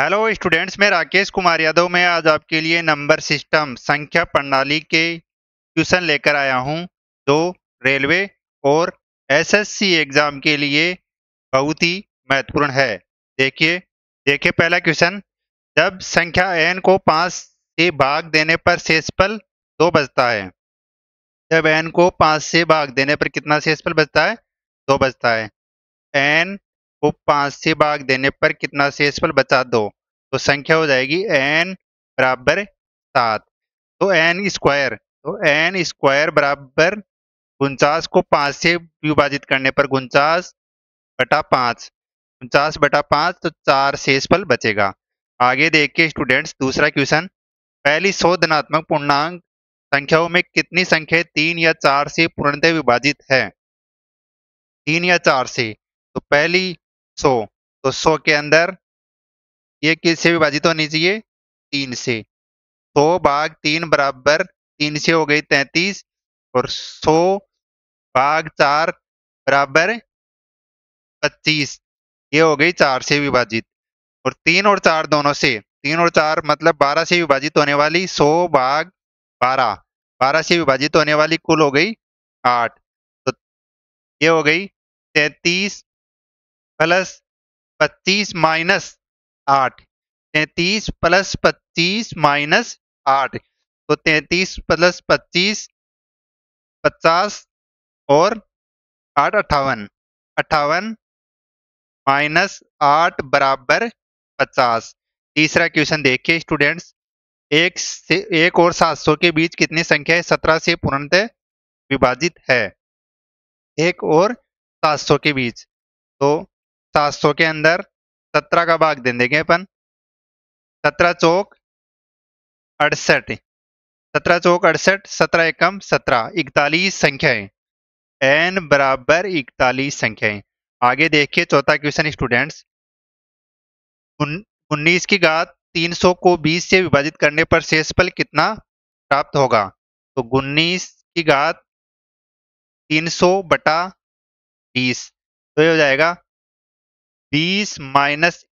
Hello students, मैं राकेश कुमार यादव में आज आपके लिए नंबर सिस्टम संख्या प्रणाली के क्वेश्चन लेकर आया हूं जो रेलवे और एसएससी एग्जाम के लिए बहुत ही महत्वपूर्ण है। देखिए पहला क्वेश्चन, जब संख्या एन को 5 से भाग देने पर शेषफल 2 बचता है। जब एन को 5 से भाग देने पर कितना शेषफल बचता है? 2 बचता है। एन 5 से भाग देने पर कितना शेषफल बचा? 2। तो संख्या हो जाएगी n बराबर 7। तो n स्क्वायर बराबर 49 को 5 से विभाजित करने पर 49 बटा 5, तो 4 शेषफल बचेगा। आगे देखिए स्टूडेंट्स, दूसरा क्वेश्चन, पहली 100 धनात्मक पूर्णांक संख्याओं में कितनी संख्या 3 या 4 से पूर्णतः विभाजित है? 3 या 4 से। तो पहली 100, तो 100 के अंदर ये किससे विभाजित होनी चाहिए? 3 से। 100 भाग 3 बराबर 3 से हो गई 33, और 100 भाग 4 बराबर 25, ये हो गई 4 से विभाजित। और 3 और 4 दोनों से, 3 और 4 मतलब 12 से विभाजित होने वाली 100 भाग 12, 12 से विभाजित होने वाली कुल हो गई 8। तो ये हो गई 33 प्लस 25 माइनस 8, 33 प्लस 25 माइनस 8, तो 33 प्लस 25 50 और 8 58 माइनस 8 बराबर 50। तीसरा क्वेश्चन देखिए स्टूडेंट्स, 1 और 700 के बीच कितनी संख्या 17 से पूर्णतः विभाजित है? 1 और 700 के बीच, तो 700 के अंदर 17 का भाग देंगे अपन। 17 चौक 68, 17 चौक 68, 17 एकम 17, 41 संख्याएं। n बराबर 41 संख्याएं। आगे देखिए चौथा क्वेश्चन स्टूडेंट्स, 19 की घात 300 को 20 से विभाजित करने पर शेषफल कितना प्राप्त होगा? तो 19 की घात 300 बटा 20, तो ये हो जाएगा 20 -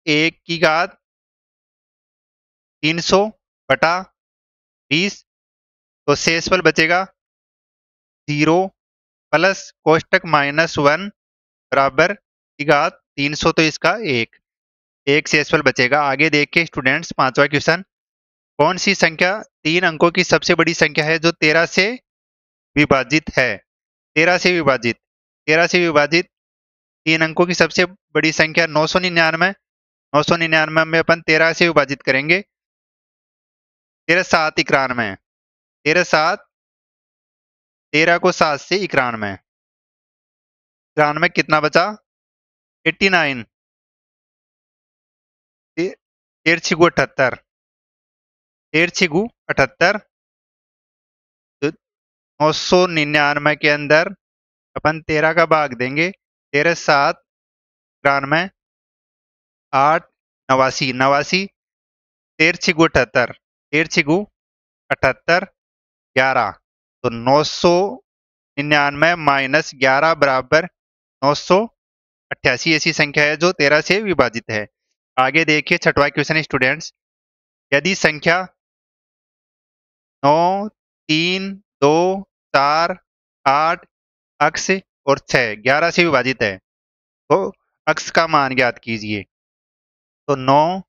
1 की घात 300 बटा 20। तो शेषफल बचेगा 0 प्लस कोष्टक -1 बराबर की घात 300, तो इसका 1 शेषफल बचेगा। आगे देखिए स्टूडेंट्स, पांचवा क्वेश्चन, कौन सी संख्या 3 अंकों की सबसे बड़ी संख्या है जो 13 से विभाजित है? 13 से विभाजित 3 अंकों की सबसे बड़ी संख्या 999, 999 में अपन 13 से विभाजित करेंगे। 13 7 91, 13 को 7 से 91 कितना बचा? 89, 13 छिगु 78, 999 के अंदर अपन 13 का भाग देंगे। 13 7 91, 8 89, 13 छिगु 78, 11। तो 999 माइनस 11 बराबर 988 ऐसी संख्या है जो 13 से विभाजित है। आगे देखिए छठवां क्वेश्चन स्टूडेंट्स, यदि संख्या 9 3 2 4 8 अक्ष और 6 11 से विभाजित है, तो अक्ष का मान ज्ञात कीजिए। तो 9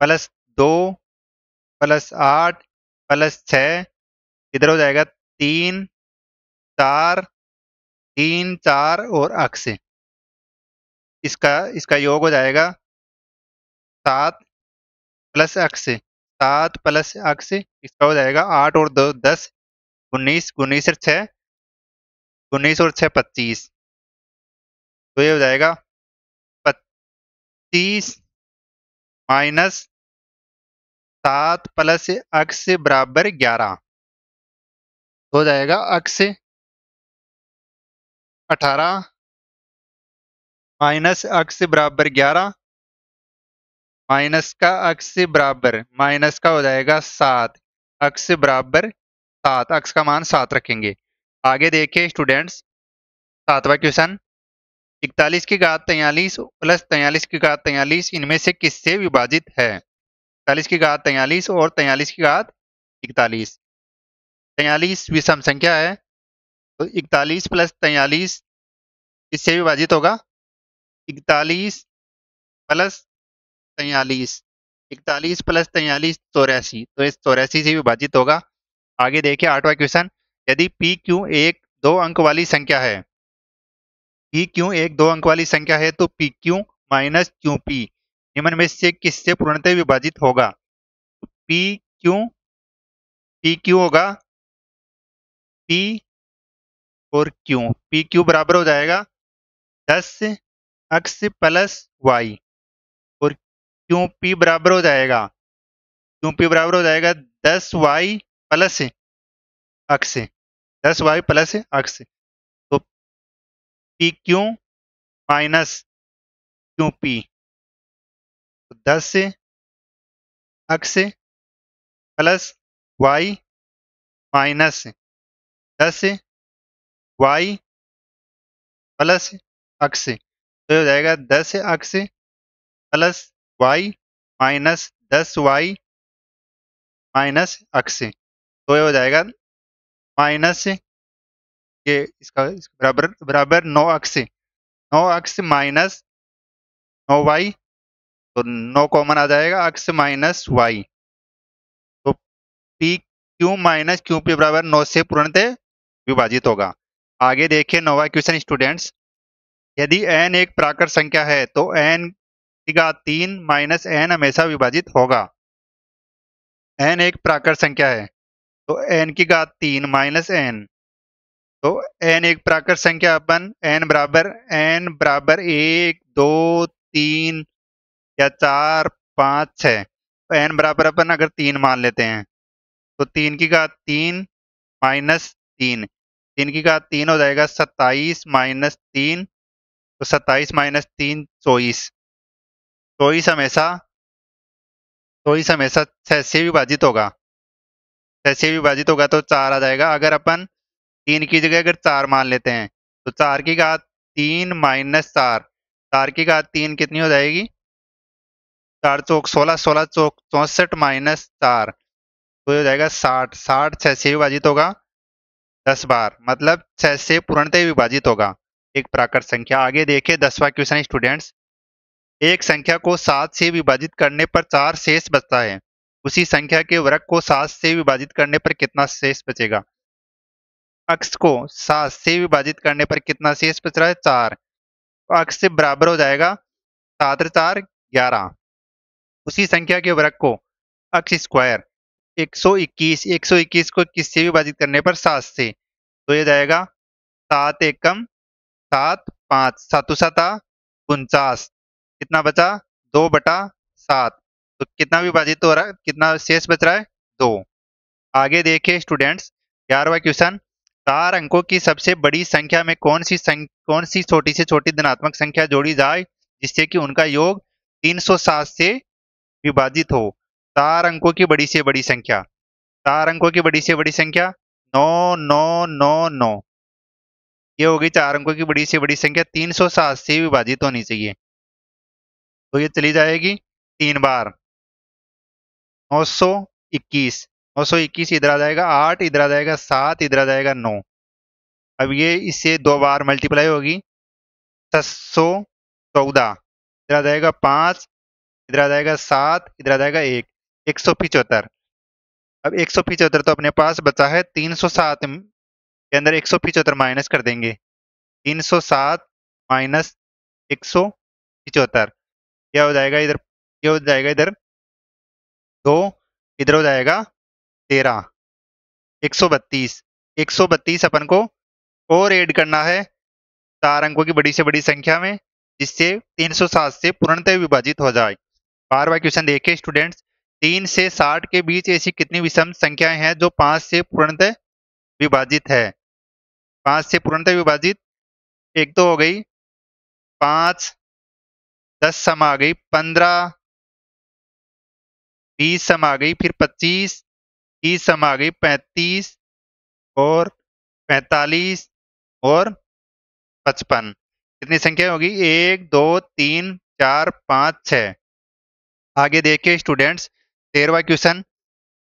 प्लस 2 प्लस 8 प्लस 6, इधर हो जाएगा 3 4 और अक्ष, इसका योग हो जाएगा 7 प्लस अक्ष, इसका हो जाएगा 8 और 2 10, 19 और 6 25, तो ये हो जाएगा 25 माइनस 7 प्लस अक्ष बराबर 11, हो जाएगा अक्ष 18 माइनस अक्ष बराबर 11, माइनस का हो जाएगा 7 अक्ष बराबर 7, अक्ष का मान 7 रखेंगे। आगे देखिए स्टूडेंट्स, सातवां क्वेश्चन, 41 की घात 43 प्लस 43 की घात 43 इनमें से किससे विभाजित है? 43 की घात 43 और 43 की घात 41। 43 विषम संख्या है तो 41 प्लस 43 किससे विभाजित होगा? 41 प्लस 43, 41 प्लस 43 84, तो इस 84 से विभाजित होगा। आगे देखिए 8वां क्वेश्चन, यदि पी क्यू एक दो अंक वाली संख्या है, पी क्यू एक दो अंक वाली संख्या है तो P Q minus Q P निम्न में से किससे पूर्णतः विभाजित होगा? पी क्यू होगा पी और क्यू, पी क्यू बराबर हो जाएगा 10x प्लस वाई और क्यू पी बराबर हो जाएगा 10y plus x, 10y plus x। तो P Q minus Q P 10x plus y minus 10y plus x, तो हो जाएगा 10x plus y minus 10y minus x, तो हो जाएगा माइनस ये इसका बराबर 9x माइनस 9y, तो 9 कॉमन आ जाएगा x माइनस वाई। तो P Q minus Q P बराबर 9 से पूर्णतः विभाजित होगा। आगे देखिए 9वां क्वेश्चन स्टूडेंट्स, यदि n एक प्राकृत संख्या है तो n की घात 3 माइनस n हमेशा विभाजित होगा। n एक प्राकृत संख्या है तो n की घात 3 माइनस n, तो n एक प्राकृत संख्या अपन n बराबर 1 2 3 या 4 5 6, तो n बराबर अपन अगर 3 मान लेते हैं तो 3 की घात 3 माइनस 3, 3 की घात 3 हो जाएगा 27 माइनस 3, तो 27 माइनस 3 24, 24 हमेशा 6 से विभाजित होगा, 6 से विभाजित होगा तो 4 आ जाएगा। अगर अपन 3 की जगह अगर 4 मान लेते हैं तो 4 की घात 3 माइनस 4, 4 की घात 3 कितनी हो जाएगी? 4 चौक 16, 16 चौक 64 माइनस 4, तो हो जाएगा 60, 6 से विभाजित होगा 10 बार, मतलब 6 से पूर्णतः विभाजित होगा एक प्राकृत संख्या। आगे देखिए 10वां क्वेश्चन स्टूडेंट्स, एक संख्या को 7 से विभाजित करने पर 4 शेष बचता है, उसी संख्या के वर्ग को 7 से विभाजित करने पर कितना शेष बचेगा? x को 7 से विभाजित करने पर कितना शेष बच रहा है? 4, x से बराबर हो जाएगा 7 4 11। उसी संख्या के वर्ग को x स्क्वायर 121 को किससे विभाजित करने पर? 7 से, तो ये जाएगा 7 एकम 7 5, 7 दुसाता 49, कितना बचा? 2/7, तो कितना विभाजित हो रहा है, कितना शेष बच रहा है? 2। आगे देखिए स्टूडेंट्स 11वां क्वेश्चन, 4 अंकों की सबसे बड़ी संख्या में कौन सी छोटी से छोटी धनात्मक संख्या जोड़ी जाए जिससे कि उनका योग 307 से विभाजित हो? 4 अंकों की बड़ी से बड़ी संख्या, 4 अंकों की बड़ी से बड़ी संख्या 9 9 9 9, ये होगी 4 अंकों की बड़ी से बड़ी संख्या, 307 से विभाजित होनी चाहिए, तो ये चली जाएगी 3 बार, 921 इधर आ जाएगा, 8 इधर आ जाएगा, 7 इधर आ जाएगा, 9। अब ये इससे 2 बार मल्टीप्लाई होगी, 714 इधर आ जाएगा, 5 इधर आ जाएगा, 7 इधर आ जाएगा, 175। अब 175 तो अपने पास बचा है, 307 के अंदर 175 माइनस कर देंगे, 307 माइनस 175, क्या हो जाएगा? इधर क्या हो जाएगा? इधर 2, इधर हो जाएगा 13, 132। 132 अपन को और ऐड करना है 4 अंकों की बड़ी से बड़ी संख्या में जिससे 307 से पूर्णतः विभाजित हो जाए। 12वां क्वेश्चन देखिए स्टूडेंट्स, 3 से 60 के बीच ऐसी कितनी विषम संख्याएं हैं जो 5 से पूर्णतः विभाजित है? 5 से पूर्णतः विभाजित एक तो हो गई 5, 10 सम आ गई, 15, 20 सम आ गई, फिर 25, 30 सम आ गई, 35 और 45 और 55, कितनी संख्या होगी, 1 2 3 4 5 6। आगे देखिए स्टूडेंट्स 13वां क्वेश्चन,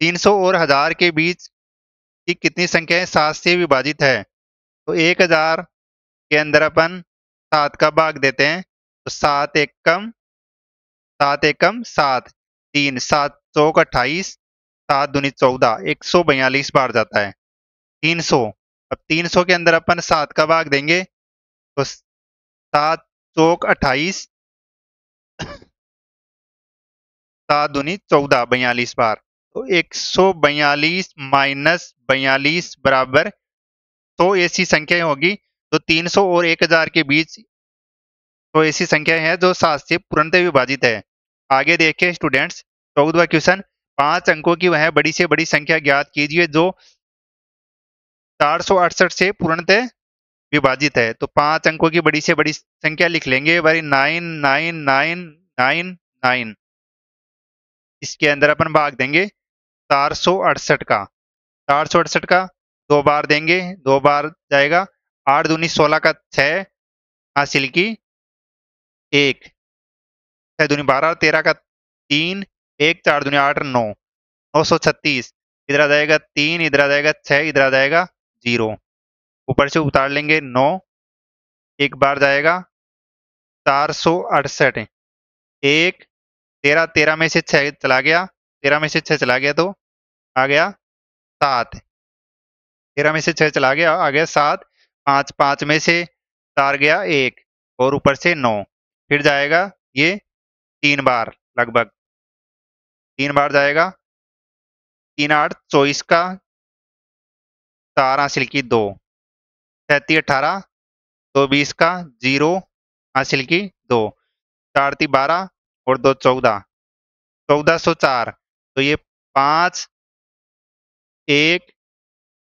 300 और 1000 के बीच की कितनी संख्याएं 7 से विभाजित है। तो 1000 के अंदर अपन 7 का भाग देते हैं, तो 7 एकम 7, 3 7 चौक 28, 7 दूनी 14, 142 बार जाता है 300। अब 300 के अंदर अपन 7 का भाग देंगे तो 7 चौक 28, 7 दूनी 14, 42 बार। तो 142 - 42 = 100 ऐसी संख्याएं होगी। तो 300 और 1000 के बीच तो ऐसी संख्याएं हैं जो 7 से पूर्णतः विभाजित है। आगे देखिए स्टूडेंट्स 14वां क्वेश्चन, 5 अंकों की वह बड़ी से बड़ी संख्या ज्ञात कीजिए जो 468 से पूर्णतः विभाजित है। तो 5 अंकों की बड़ी से बड़ी संख्या लिख लेंगे भाई 99999। इसके अंदर अपन भाग देंगे 468 का, 468 का 2 बार देंगे, 2 बार जाएगा, 8 दूनी 16 का 6 हासिल की 1, 6 दूनी 12, 13 का 3, 1, 4 दूनी 8, 9 936। इधर आ जाएगा 3, इधर आ जाएगा 6, इधर आ जाएगा 0। ऊपर से उतार लेंगे 9, एक बार जाएगा 468, 1, 13 में से 6 चला गया, 13 में से 6 चला गया तो आ गया 7, 13 में से 6 चला गया आ गया 7, 5 में से 4 गया 1 और ऊपर से 9, फिर जाएगा ये 3 बार, लगभग 3 बार जाएगा, 3 8 24 का 4 हासिल की 2, 37 18, 2 20 का 0 हासिल की 2, 4 12 और 2 14, 1404। तो ये 5 1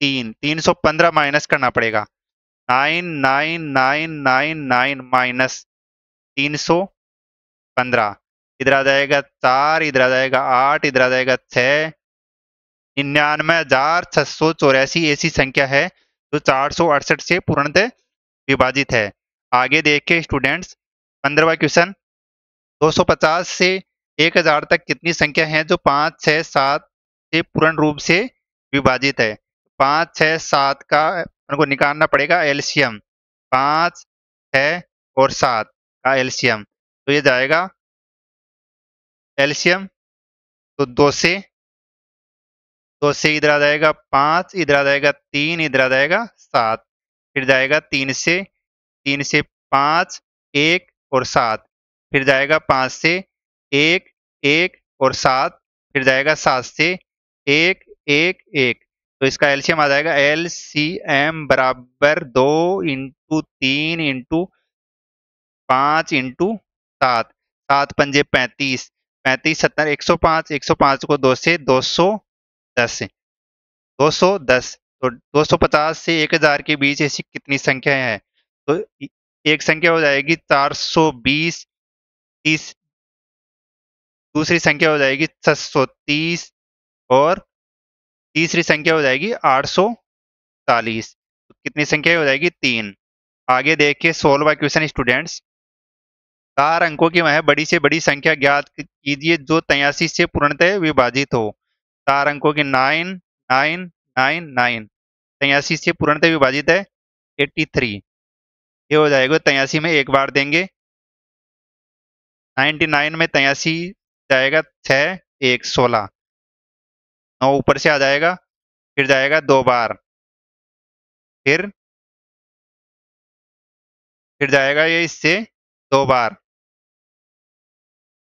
3 315 माइनस करना पड़ेगा, 99999 माइनस 315। इधर आ जाएगा 4, इधर आ जाएगा 8, इधर आ जाएगा 6, 99684 ऐसी संख्या है जो 468 से पूर्णतः विभाजित है। आगे देखिए स्टूडेंट्स 15वां क्वेश्चन, 250 से 1000 तक कितनी संख्या है जो 5 6 7 से पूर्ण रूप से विभाजित है। 5 6 7 का उनको निकालना पड़ेगा एलसीएम, 5 6 और 7 का एलसीएम। तो ये जाएगा एलसीएम तो 2 से इधर आ जाएगा 5, इधर आ जाएगा 3, इधर आ जाएगा 7, फिर जाएगा 3 से 5 1 और 7, फिर जाएगा 5 से 1 1 और 7, फिर जाएगा 7 से 1 1 1। तो इसका एलसीएम आ जाएगा एलसीएम बराबर 2 × 3 × 5 × 7, 7 पंजे 35, 35 70, 105, 105 को 2 से 210, 210। तो 250 से 1000 के बीच ऐसी कितनी संख्याएं हैं। तो एक संख्या हो जाएगी 420 30, दूसरी संख्या हो जाएगी 630 और तीसरी संख्या हो जाएगी 840। तो कितनी संख्या हो जाएगी 3। आगे देखिए 16वां क्वेश्चन स्टूडेंट्स, 4 अंकों की वह बड़ी से बड़ी संख्या ज्ञात कीजिए जो 83 से पूर्णतः विभाजित हो। 4 अंकों की 9999 83 से पूर्णतः विभाजित है 83। ये हो जाएगा 83 में एक बार देंगे, 99 में 83 जाएगा 6 1 16 9 ऊपर से आ जाएगा, फिर जाएगा 2 बार, फिर जाएगा ये इससे 2 बार,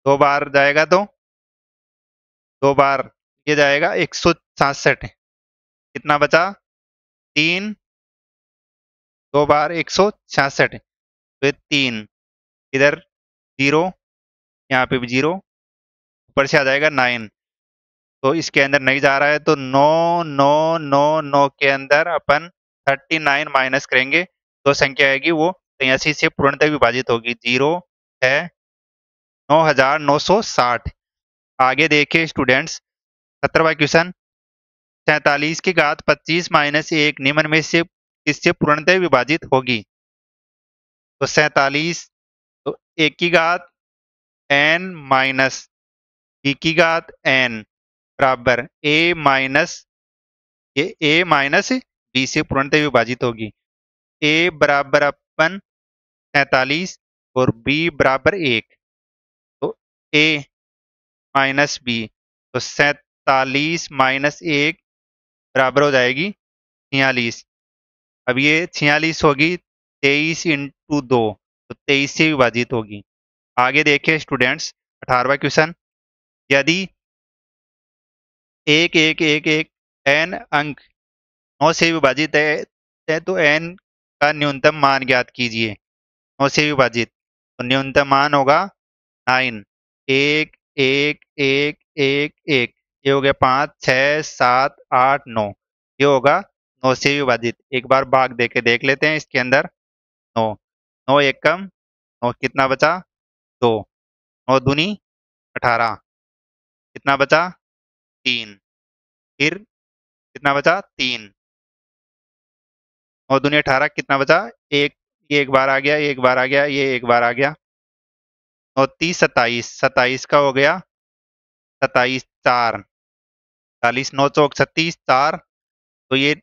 2 बार जाएगा तो 2 बार ये जाएगा 166। कितना बचा 3, 2 बार 166, तो ये 3, इधर 0, यहाँ पे भी 0, ऊपर से आ जाएगा 9। तो इसके अंदर नहीं जा रहा है तो 9 9 9 9 के अंदर अपन 39 माइनस करेंगे, तो संख्या आएगी वो 83 से पूर्णतः विभाजित होगी 0 है 9960। आगे देखिए स्टूडेंट्स 17वां क्वेश्चन, 47 की घात 25 - 1 निम्न में से किससे पूर्णतः विभाजित होगी। तो 47 तो एक की घात एन माइनस ई की घात एन बराबर ए माइनस, ये ए माइनस बी से पूर्णतः विभाजित होगी। ए बराबर अपन 47 और बी बराबर 1, तो ए माइनस बी तो 47 माइनस 1 बराबर हो जाएगी 46। अब ये 46 होगी 23 × 2 तो 23 से विभाजित होगी। आगे देखिए स्टूडेंट्स 18वां क्वेश्चन, यदि एक एक एक एक एन अंक 9 से विभाजित है तो एन का न्यूनतम मान ज्ञात कीजिए। 9 से विभाजित तो न्यूनतम मान होगा 9। एक एक एक एक एक ये हो गया 5 6 7 8 9, ये होगा 9 से विभाजित। एक बार भाग देके देख लेते हैं इसके अंदर 9 9 एक कम 9 कितना बचा 2, 9 दूनी 18 कितना बचा 3, फिर कितना बचा 3, 9 दूनी 18 कितना बचा 1, ये एक बार आ गया, ये एक बार आ गया, ये एक बार आ गया, 9 30 27 27 का हो गया 27 4 40 9 चौक 36 4, तो ये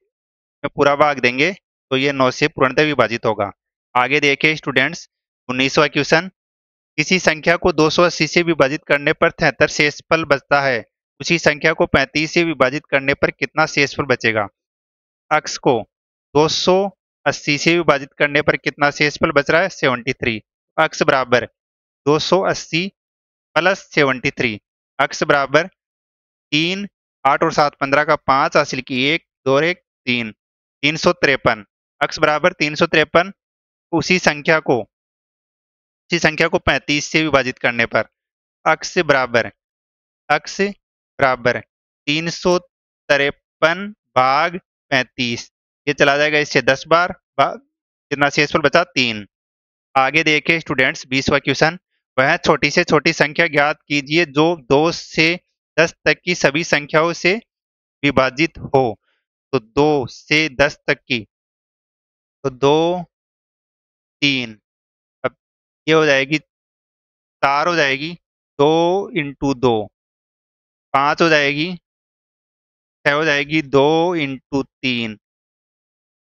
पूरा भाग देंगे तो ये 9 से पूर्णतः विभाजित होगा। आगे देखिए स्टूडेंट्स 19वां क्वेश्चन, किसी संख्या को 280 से विभाजित करने पर 73 शेषफल बचता है, उसी संख्या को 35 से विभाजित करने पर कितना शेषफल बचेगा। अक्स को 280 से विभाजित करने पर कितना शेषफल बच रहा है 73। अक्स बराबर 280 प्लस 73, अक्स बराबर 3 8 और 7 15 का 5 हासिल की 1 2 1 3 353। अक्स बराबर 353, उसी संख्या को 35 से विभाजित करने पर अक्स बराबर 353 भाग 35, ये चला जाएगा इससे 10 बार, कितना शेषफल बचा 3। आगे देखिए स्टूडेंट्स 20वां क्वेश्चन, वह छोटी से छोटी संख्या ज्ञात कीजिए जो 2 से 10 तक की सभी संख्याओं से विभाजित हो। तो 2 से 10 तक की तो 2 3, अब ये हो जाएगी 4 हो जाएगी 2 × 2 5 हो जाएगी 6 हो जाएगी 2 × 3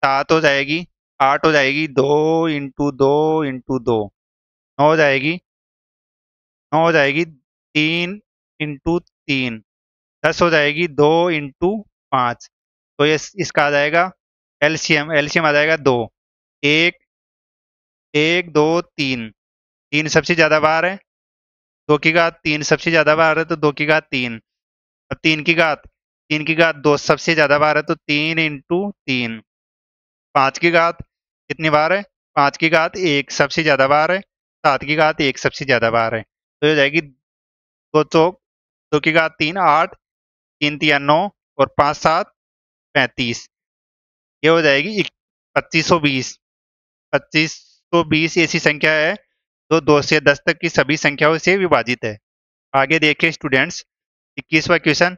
7 हो जाएगी 8 हो जाएगी 2 × 2 × 2 9 हो जाएगी 3 × 3 10 हो जाएगी 2 × 5, तो ये इसका आ जाएगा एलसीएम आ जाएगा 2। 1 1 2 3 3 सबसे ज़्यादा बार है, 2 की घात 3 सबसे ज़्यादा बार है तो 2 की घात 3, अब 3 की घात 2 सबसे ज़्यादा बार है तो 3 × 3। 5 की घात कितनी बार है 5 की घात 1 सबसे ज़्यादा बार है, 7 की घात 1 सबसे ज़्यादा बार है, तो हो जाएगी 2 की घात 3 8, 3 3 9 और 5 7 35, ये हो जाएगी 2520। ऐसी संख्या है जो 2 से 10 तक की सभी संख्याओं से विभाजित है। आगे देखिए स्टूडेंट्स 21वां क्वेश्चन,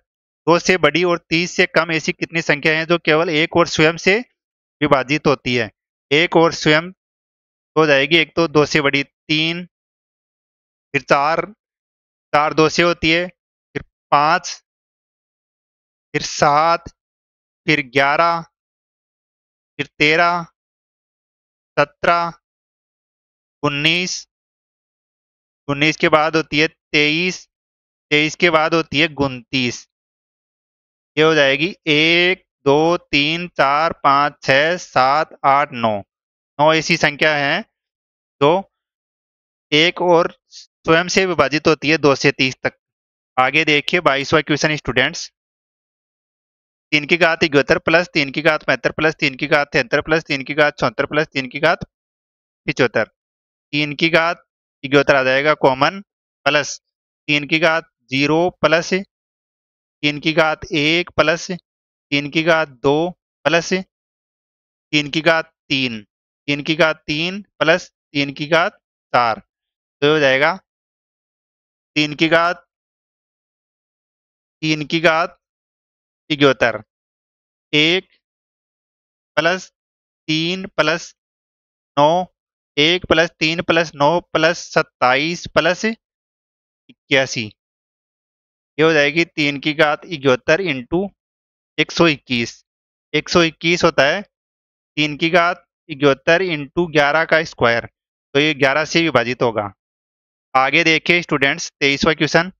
2 से बड़ी और 30 से कम ऐसी कितनी संख्या है जो केवल 1 और स्वयं से विभाजित होती है। 1 और स्वयं हो जाएगी, एक तो 2 से बड़ी 3, फिर 4 2 से होती है, फिर 5, फिर 7, फिर 11, फिर 13, 17, 19 के बाद होती है 23 के बाद होती है 29, ये हो जाएगी 1 2 3 4 5 6 7 8 9 9 ऐसी संख्या है जो 1 और स्वयं से विभाजित होती है 2 से 30 तक। आगे देखिए 22वां क्वेश्चन स्टूडेंट्स, 3 की घात 71 प्लस 3 की घात 75 प्लस 3 की घात 73 प्लस 3 की घात 74 प्लस 3 की घात 75। 3 की घात 71 आ जाएगा कॉमन, प्लस 3 की घात 0 प्लस 3 की घात 1 प्लस 3 की घात 2 प्लस 3 की घात 3 3 की घात 3 प्लस 3 की घात 4, तो हो जाएगा 3 की घात 71 1 plus 3 plus 9 1 plus 3 plus 9 plus 27 plus 81, ये हो जाएगी 3 की घात 71 इंटू 121। 121 होता है 3 की घात 71 इंटू 11 का स्क्वायर, तो ये 11 से विभाजित होगा। आगे देखिए स्टूडेंट्स 23वां क्वेश्चन,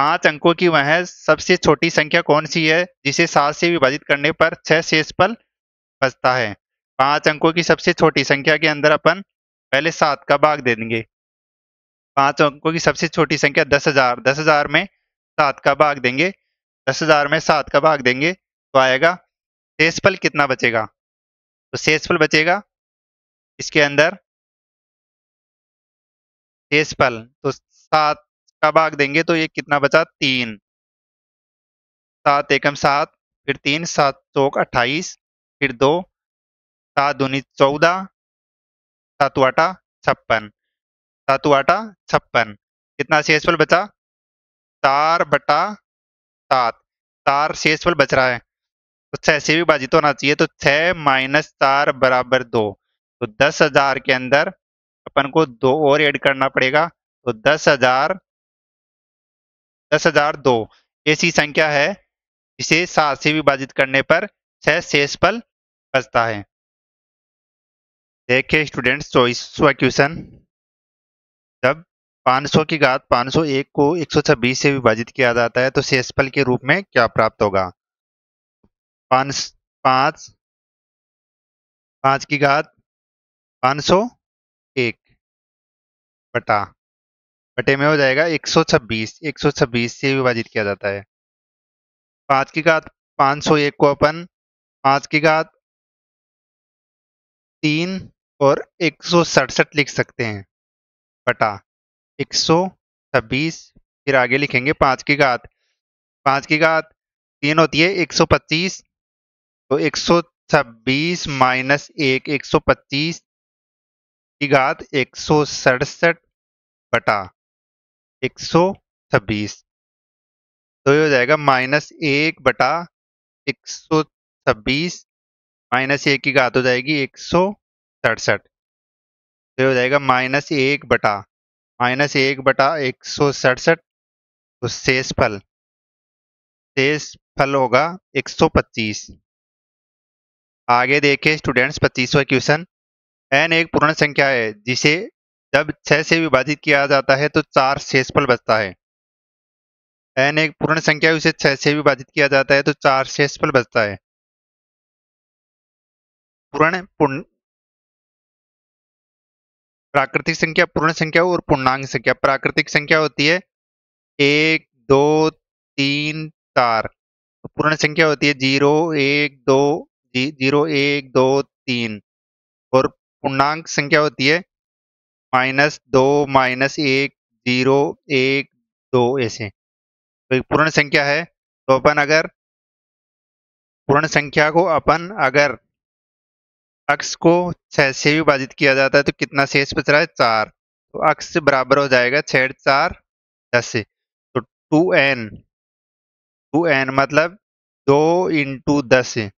5 अंकों की वह सबसे छोटी संख्या कौन सी है जिसे 7 से विभाजित करने पर 6 शेषफल बचता है। 5 अंकों की सबसे छोटी संख्या के अंदर अपन पहले 7 का भाग दे देंगे। 5 अंकों की सबसे छोटी संख्या 10,000, 10,000 में 7 का भाग देंगे, 10,000 में 7 का भाग देंगे तो आएगा शेषफल कितना बचेगा। तो शेषफल बचेगा इसके अंदर शेषफल, तो 7 का भाग देंगे तो ये कितना बचा 3, 7 एकम 7, फिर 3, 7 चौक 28, फिर 2, 7 दूनी 14, 7 आटा 56, 7 आटा 56। कितना शेषफल बचा 4/7, 4 शेषफल बच रहा है। तो 6 से विभाजित होना चाहिए, तो 6 - 4 = 2। तो 10,000 के अंदर अपन को 2 और ऐड करना पड़ेगा, तो 10,002 ऐसी संख्या है जिसे 7 से विभाजित करने पर 6 शेषफल बचता है। देखिए स्टूडेंट्स 24वां क्वेश्चन, जब 500 की घात 501 को 126 से विभाजित किया जाता है तो शेषफल के रूप में क्या प्राप्त होगा। 5 की घात 501 बटे में हो जाएगा 126, 126 से विभाजित किया जाता है। 5 की घात 501 को अपन 5 की घात 3 और 167 लिख सकते हैं बटा 126, फिर आगे लिखेंगे 5 की घात 3 होती है 125, तो 126 - 1 125 की घात 167 बटा 126, तो ये हो जाएगा -1/126, -1 की घात हो जाएगी 167, तो हो जाएगा -1/1 167। तो शेषफल होगा 125। आगे देखिए स्टूडेंट्स 25वां क्वेश्चन, n एक पूर्ण संख्या है जिसे जब 6 से विभाजित किया जाता है तो 4 शेषफल बचता है। n एक पूर्ण संख्या है, उसे 6 से विभाजित किया जाता है तो 4 शेषफल बचता है। पूर्ण प्राकृतिक संख्या, पूर्ण संख्या और पूर्णांक संख्या। प्राकृतिक संख्या होती है 1, 2, 3, 4, तो पूर्ण संख्या होती है 0, 1, 2, 3, और पूर्णांक संख्या होती है -2, -1, 0, 1, 2 ऐसे। तो एक पूर्ण संख्या है तो अपन अगर पूर्ण संख्या को अपन अगर अक्ष को 6 से विभाजित किया जाता है तो कितना शेष बच रहा है 4, तो अक्ष बराबर हो जाएगा 6 × 4 = 10, तो 2n मतलब 2 × 10।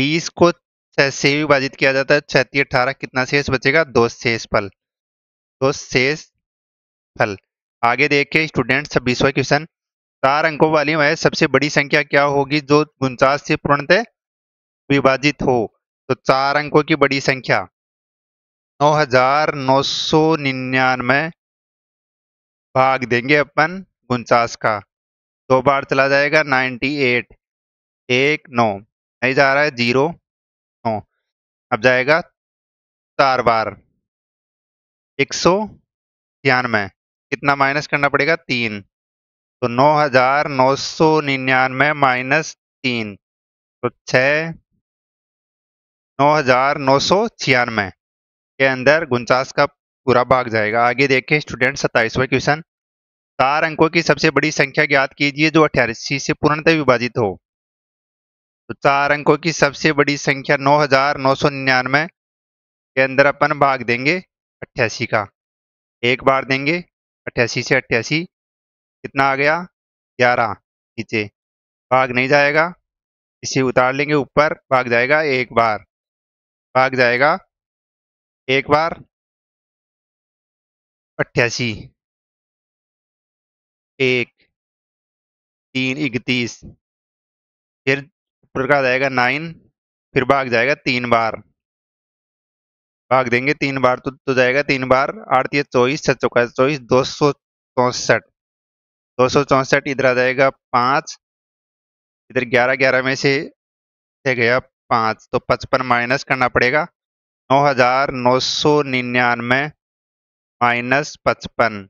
20 को 6 से विभाजित किया जाता है 36, 18, कितना शेष बचेगा 2 शेषफल, 2 शेषफल। आगे देखिए स्टूडेंट्स 26वां क्वेश्चन, 4 अंकों वाली वह सबसे बड़ी संख्या क्या होगी जो 49 से पूर्णतः विभाजित हो। तो 4 अंकों की बड़ी संख्या 9999 भाग देंगे अपन 49 का, 2 बार चला जाएगा 98, 1 9 नहीं जा रहा है 0 9, अब जाएगा 4 बार 196, कितना माइनस करना पड़ेगा 3, तो 9999 माइनस 3 तो 6,996 के अंदर 49 का पूरा भाग जाएगा। आगे देखिए स्टूडेंट 27वां क्वेश्चन, 4 अंकों की सबसे बड़ी संख्या ज्ञात कीजिए जो 88 से पूर्णतः विभाजित हो। तो 4 अंकों की सबसे बड़ी संख्या 9999 के अंदर अपन भाग देंगे 88 का, 1 बार देंगे 88 से 88, कितना आ गया 11, नीचे भाग नहीं जाएगा, इसे उतार लेंगे ऊपर भाग जाएगा 1 बार, 88, 1, 3, 31, फिर ऊपर का जाएगा 9, फिर भाग जाएगा 3 बार, भाग देंगे 3 बार तो जाएगा 3 बार 8 या 24, 6 चौका 24, 264, 264 इधर आ जाएगा 5, इधर 11 में से गया 5 तो 55 माइनस करना पड़ेगा, 9999 माइनस 55,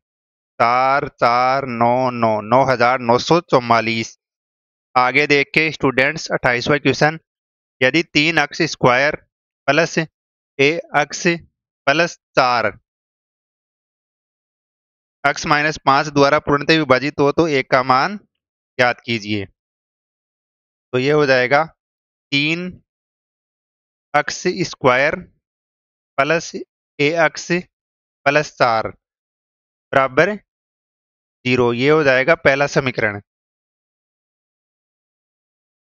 4499, 9944। आगे देख के स्टूडेंट्स 28वां क्वेश्चन, यदि 3x² plus ax plus 4x minus 5 द्वारा पूर्णतः विभाजित हो तो a का मान ज्ञात कीजिए। तो ये हो जाएगा 3x² प्लस ax प्लस 4 बराबर 0। ये हो जाएगा पहला समीकरण।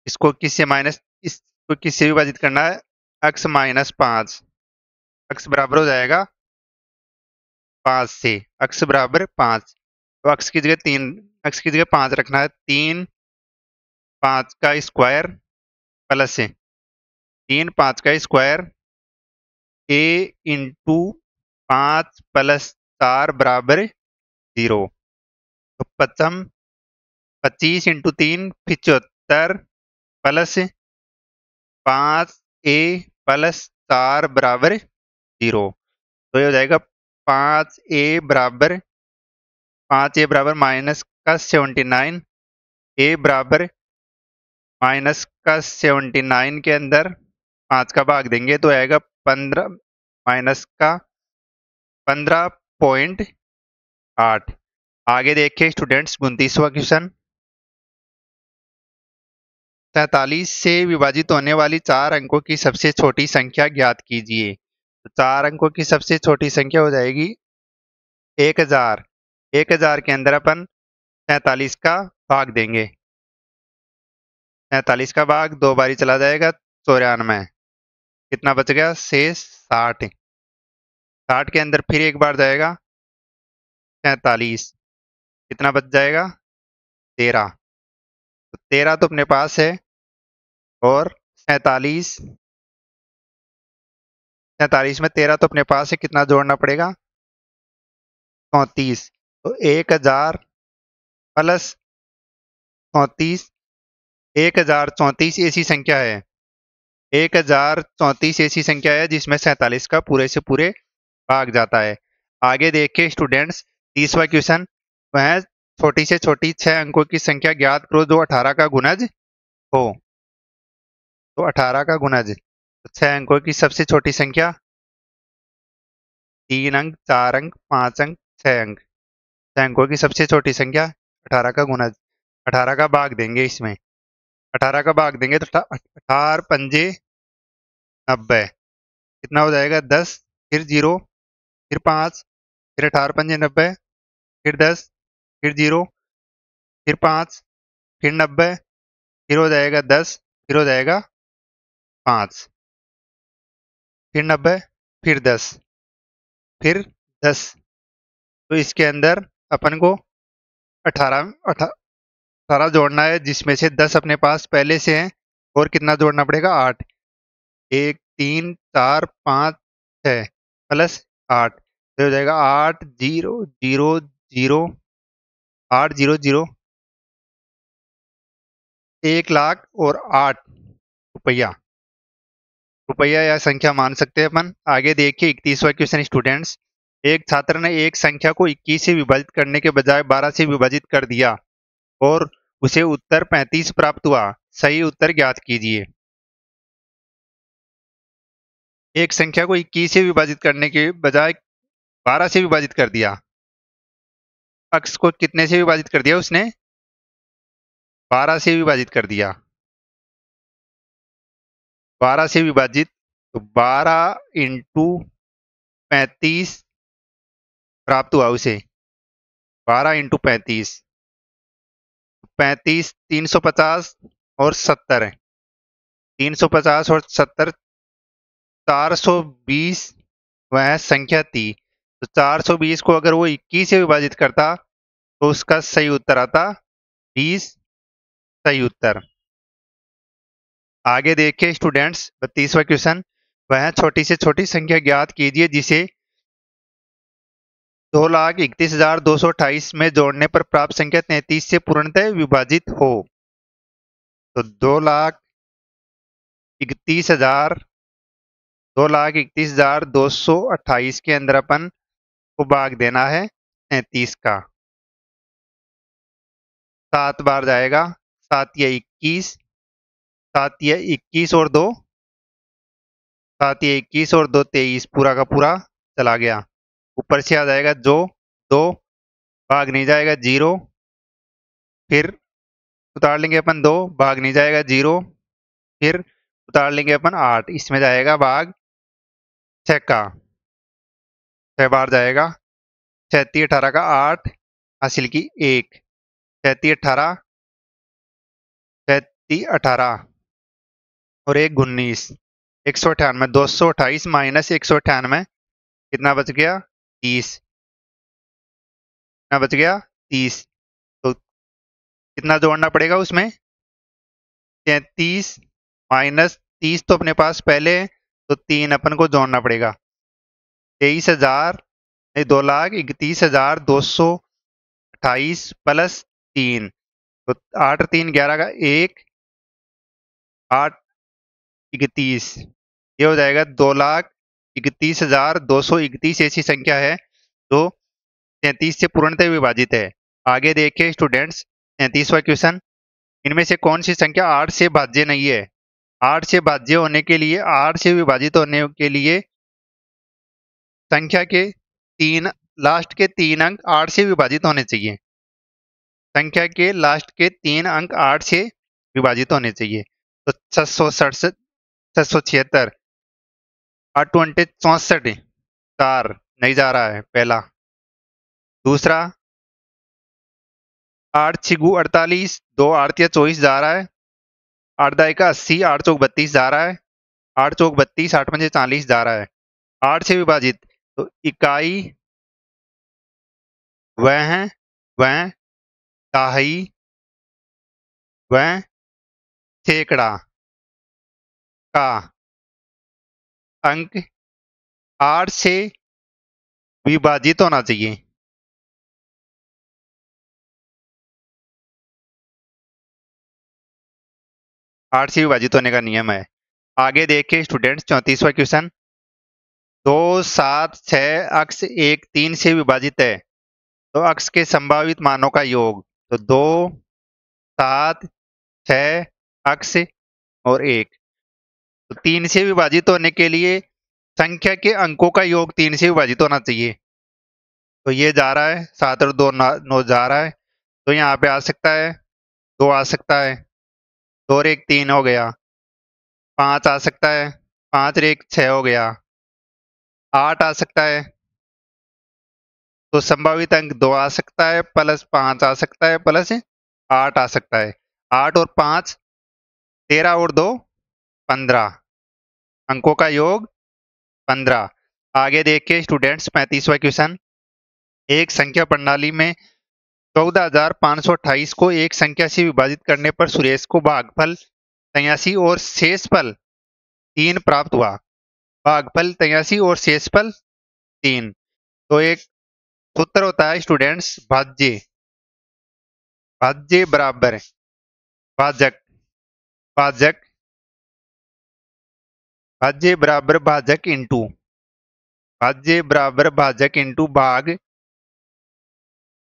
इसको किससे विभाजित करना है, x माइनस 5, x बराबर हो जाएगा 5 से, x बराबर 5, तो x की जगह 5 रखना है। 3 5 का स्क्वायर प्लस 3 5 का स्क्वायर a इंटू 5 प्लस 4 बराबर 0। तो 25 इंटू 3 75 प्लस 5a प्लस 4 बराबर 0। तो ये हो जाएगा 5a बराबर माइनस का 79, a बराबर माइनस का 79 के अंदर 5 का भाग देंगे तो आएगा 15 माइनस का 15.8। आगे देखिए स्टूडेंट्स 29वां क्वेश्चन, 47 से विभाजित होने वाली 4 अंकों की सबसे छोटी संख्या ज्ञात कीजिए। तो 4 अंकों की सबसे छोटी संख्या हो जाएगी 1000। 1000 के अंदर अपन 47 का भाग देंगे, 47 का भाग 2 बारी चला जाएगा 94, कितना बच गया शेष 60। 60 के अंदर फिर 1 बार जाएगा 47, कितना बच जाएगा 13। तो 13 तो अपने पास है और 47 में 13 तो अपने पास है, कितना जोड़ना पड़ेगा 34। तो 1000 प्लस 34, 1034 ऐसी संख्या है, 1034 ऐसी संख्या है जिसमें 47 का पूरे से पूरे भाग जाता है। आगे देखिए स्टूडेंट्स 30वां क्वेश्चन, वह छोटी से छोटी 6 अंकों की संख्या ज्ञात करो जो 18 का गुणज हो। तो 18 का गुणज, 6 अंकों की सबसे छोटी संख्या 3 अंक 4 अंक 5 अंक 6 अंक, 6 अंकों की सबसे छोटी संख्या 18 का गुणज। 18 का भाग देंगे, इसमें 18 का भाग देंगे तो 18 पंजे 90, कितना हो जाएगा 10, फिर 0, फिर 5, फिर 18 पंजे 90, फिर 10, फिर 0, फिर 5, फिर 90, फिर हो जाएगा 10, फिर हो जाएगा 5, फिर 90, फिर 10, फिर 10। तो इसके अंदर अपन को 18 जोड़ना है, जिसमें से 10 अपने पास पहले से हैं और कितना जोड़ना पड़ेगा 8, 1 3 4 5 6 प्लस 8, तो हो जाएगा 8 0 0 0 8 0 0, 1,00,000 और 8 रुपया, रुपया या संख्या मान सकते हैं अपन। आगे देखिए 31वां क्वेश्चन स्टूडेंट्स, एक छात्र ने एक संख्या को 21 से विभाजित करने के बजाय 12 से विभाजित कर दिया और उसे उत्तर 35 प्राप्त हुआ, सही उत्तर ज्ञात कीजिए। एक संख्या को 21 से विभाजित करने के बजाय 12 से विभाजित कर दिया, x को कितने से विभाजित कर दिया उसने, 12 से विभाजित कर दिया, 12 से विभाजित, तो 12 इंटू 35 प्राप्त हुआ उसे, 12 इंटू 35, 35 350 और 70 है, 350 और 70 420 वह संख्या थी। तो 420 को अगर वो 21 से विभाजित करता तो उसका सही उत्तर आता 20 सही उत्तर। आगे देखिए स्टूडेंट्स 32वां क्वेश्चन, वह छोटी से छोटी संख्या ज्ञात कीजिए जिसे 2,31,228 में जोड़ने पर प्राप्त संख्या 33 से पूर्णतः विभाजित हो। तो 2,31,228 के अंदर अपन को भाग देना है 33 का, 7 बार जाएगा, 7 या 21, 7 या 21 और 2, 7 या 21 और 2 23 पूरा का पूरा चला गया। ऊपर से आ जाएगा जो 2, भाग नहीं जाएगा 0, फिर उतार लेंगे अपन 2, भाग नहीं जाएगा 0, फिर उतार लेंगे अपन 8, इसमें जाएगा भाग 6 का, 6 बार जाएगा, 36 18 का 8 हासिल की 1, 36 18 और 1 19, 198, 228 माइनस 198 कितना बच गया 30, कितना बच गया 30। तो कितना जोड़ना पड़ेगा उसमें 33 माइनस 30 तो अपने पास पहले है, तो 3 अपन को जोड़ना पड़ेगा। 2,31,228 प्लस 3, तो 8 और 3 11 का 1, 8 31, ये हो जाएगा 2,31,231 ऐसी संख्या है जो 33 से पूर्णतः विभाजित है। आगे देखिए स्टूडेंट्स 33वां क्वेश्चन, इनमें से कौन सी संख्या 8 से भाज्य नहीं है। 8 से भाज्य होने के लिए, 8 से विभाजित होने के लिए संख्या के लास्ट के तीन अंक 8 से विभाजित होने चाहिए, संख्या के लास्ट के 3 अंक 8 से विभाजित होने चाहिए। तो 676, 676, 8 2 64, 4 नहीं जा रहा है पहला, दूसरा 8 6 48, 2 8 24 जा रहा है, 8 10 80, 8 4 32 जा रहा है, 8 4 32, 8 5 40 जा रहा है। 8 से विभाजित तो इकाई वह ताही वह सैकड़ा का अंक 8 से विभाजित होना चाहिए। आठ से विभाजित होने का नियम है। आगे देखिए स्टूडेंट्स 34वां क्वेश्चन, 2 7 6 अक्ष 1 3 से विभाजित है, तो अक्ष के संभावित मानों का योग। तो 2 7 6 अक्ष और 1, 3 से विभाजित होने के लिए संख्या के अंकों का योग 3 से विभाजित होना चाहिए। तो ये जा रहा है 7 और 2 9 जा रहा है, तो यहाँ पे आ सकता है 2 आ सकता है, 2 और 1 3 हो गया, 5 आ सकता है, 5 और 1 6 हो गया, 8 आ सकता है, तो संभावित अंक 2 आ सकता है प्लस 5 आ सकता है प्लस 8 आ सकता है। 8 और 5 13 और 2 15, अंकों का योग 15। आगे देखिए स्टूडेंट्स 35वां क्वेश्चन, एक संख्या प्रणाली में 14,528 को एक संख्या से विभाजित करने पर सुरेश को भागफल 83 और शेषफल 3 प्राप्त हुआ। भागफल 83 और शेषफल 3, तो एक सूत्र होता है स्टूडेंट्स भाज्य, भाज्य बराबर भाजक, भाजक भाज्य बराबर भाजक इंटू, भाज्य बराबर भाजक इंटू भाग,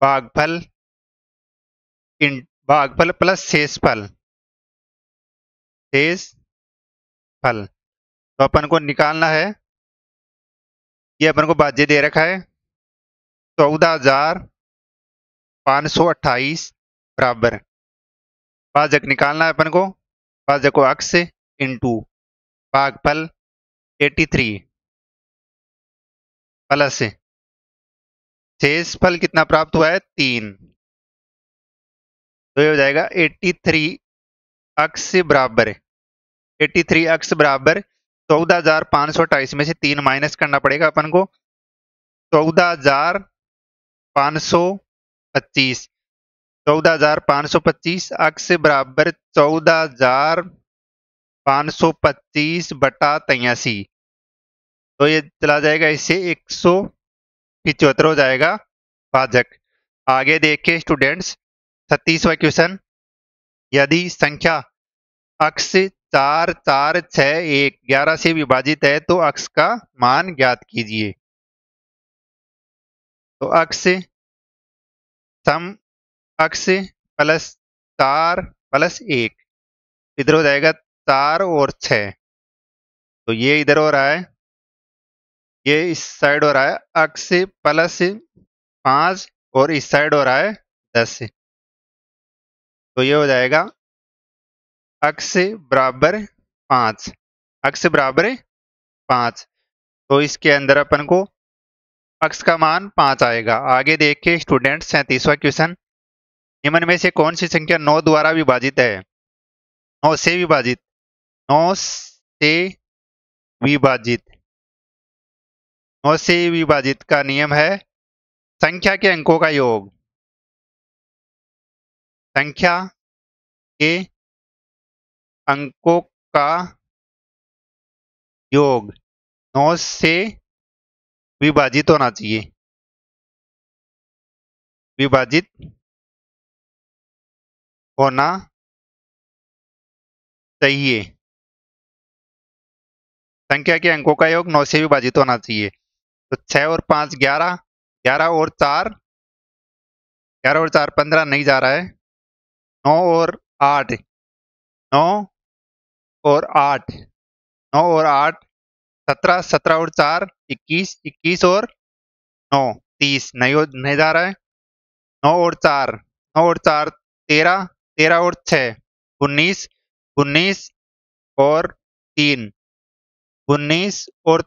भागफल भागफल प्लस शेषफल, शेषफल। तो अपन को निकालना है, ये अपन को भाज्य दे रखा है 14,528 बराबर भाजक निकालना है अपन को, भाजक को अक्ष इंटू भागफल 83 प्लस शेषफल कितना प्राप्त हुआ है 3, तो ये हो जाएगा 83 अक्ष बराबर 14,528 में से 3 माइनस करना पड़ेगा अपन को, 14,525 14,525 अक्स बराबर 14,525 बटा 83, तो ये चला जाएगा इससे 175 हो जाएगा भाजक। आगे देखिए स्टूडेंट्स 36वां क्वेश्चन, यदि संख्या अक्स 4461 11 से विभाजित है तो अक्स का मान ज्ञात कीजिए। तो अक्स प्लस 4 प्लस 1 इधर हो जाएगा 4 और 6, तो ये इधर हो रहा है, ये इस साइड हो रहा है अक्स प्लस 5 और इस साइड हो रहा है 10, तो ये हो जाएगा अक्स बराबर 5 अक्स बराबर 5। तो इसके अंदर अपन को अक्स का मान 5 आएगा। आगे देखिए स्टूडेंट 37वां क्वेश्चन, निम्न में से कौन सी संख्या 9 द्वारा विभाजित है? 9 से विभाजित का नियम है संख्या के अंकों का योग। संख्या के अंकों का योग 9 से विभाजित होना चाहिए, विभाजित होना चाहिए। संख्या के अंकों का योग 9 से विभाजित होना चाहिए। तो 6 और 5 11, 11 और 4 15 नहीं जा रहा है। 9 और 8 17, 17 और 4 21, 21 और 9 30 नहीं जा रहा है। 9 और 4 13, 13 और 6 19, 19 और 3 22, 22 और